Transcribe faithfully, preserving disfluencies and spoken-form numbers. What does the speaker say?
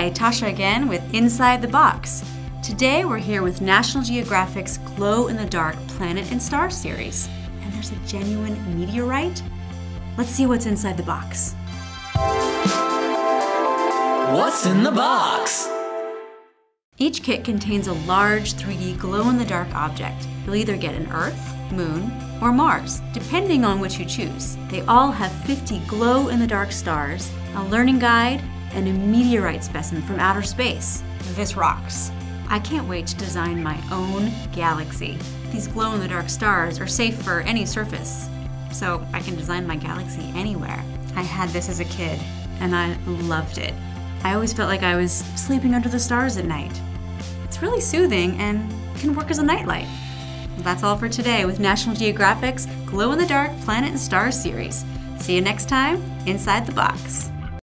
Hi, Tasha again with Inside the Box. Today we're here with National Geographic's glow-in-the-dark Planet and Star series. And there's a genuine meteorite? Let's see what's inside the box. What's in the box? Each kit contains a large three D glow-in-the-dark object. You'll either get an Earth, Moon, or Mars, depending on which you choose. They all have fifty glow-in-the-dark stars, a learning guide, and a meteorite specimen from outer space. This rocks. I can't wait to design my own galaxy. These glow-in-the-dark stars are safe for any surface, so I can design my galaxy anywhere. I had this as a kid, and I loved it. I always felt like I was sleeping under the stars at night. It's really soothing and can work as a nightlight. That's all for today with National Geographic's Glow-in-the-Dark Planet and Star series. See you next time, Inside the Box.